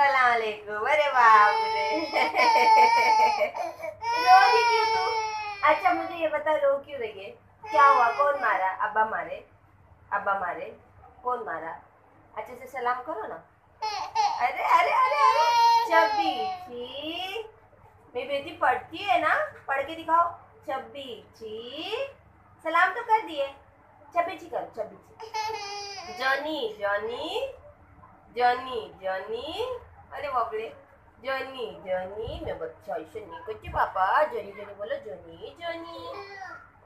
अस्सलाम वालेकुम। अरे बाप रे, रो रही क्यों तू? अच्छा मुझे ये बता, रो क्यों रही है? क्या हुआ? कौन मारा? अब्बा मारे? अब्बा मारे? कौन मारा? अच्छे से सलाम करो ना। अरे अरे अरे अरे चब्बी जी, मेरी बेटी पढ़ती है ना, पढ़ के दिखाओ। चब्बी जी सलाम तो कर दिए, चब्बी जी करो, चब्बी जी। जॉनी जॉनी जॉनी जॉनी, अरे बाबले, जॉनी जॉनी, मैं बच्चा ऐसे नहीं करती पापा। जॉनी जॉनी बोलो, जॉनी जॉनी।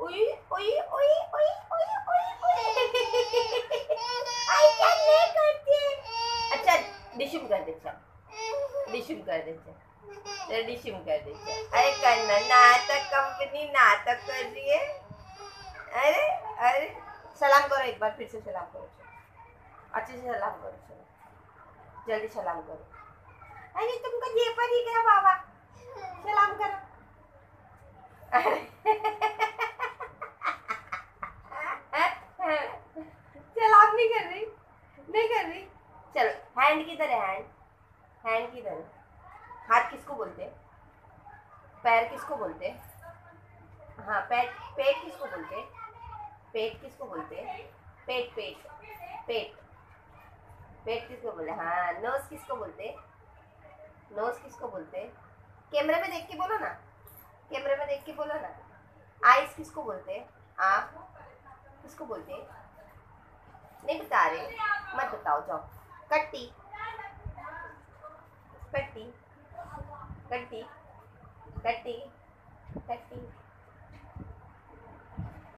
ओए ओए ओए ओए ओए ओए, आई क्या नहीं करती। अच्छा डिशिम कर दे, चल डिशिम कर दे, चल डिशिम कर दे। अरे करना नाटक, कंपनी नाटक कर रही है। अरे अरे सलाम करो, एक बार फिर से सलाम करो, अच्छे से सलाम करो, जल्दी सलाम करो। अरे तुमको ये पर ही क्या बाबा, सलाम करो। सलाम नहीं कर रही, नहीं कर रही। चलो हैंड किधर है? हैंड हैंड किधर है? हाथ किसको बोलते हैं? पैर किसको बोलते हैं? हाँ पेट, पेट किसको बोलते हैं? पेट किसको बोलते हैं? पेट पेट पेट पेट किसको बोले? हाँ नोज किसको बोलते? नोज किसको बोलते? कैमरे में देख के बोलो ना, कैमरे में देख के बोलो ना। आइज किसको बोलते? आँख किसको बोलते? नहीं बता रहे, मत बताओ, जाओ। कट्टी कट्टी कट्टी कट्टी कट्टी।